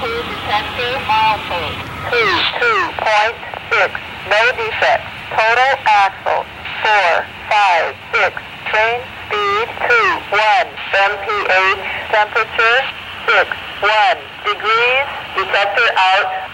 to detector Malfi. 22.6, no defect. Total axle 456. Train speed 2.1. MPH temperature 61 degrees. Detector out.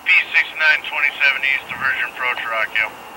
P 6927 East, diversion approach Rock Hill.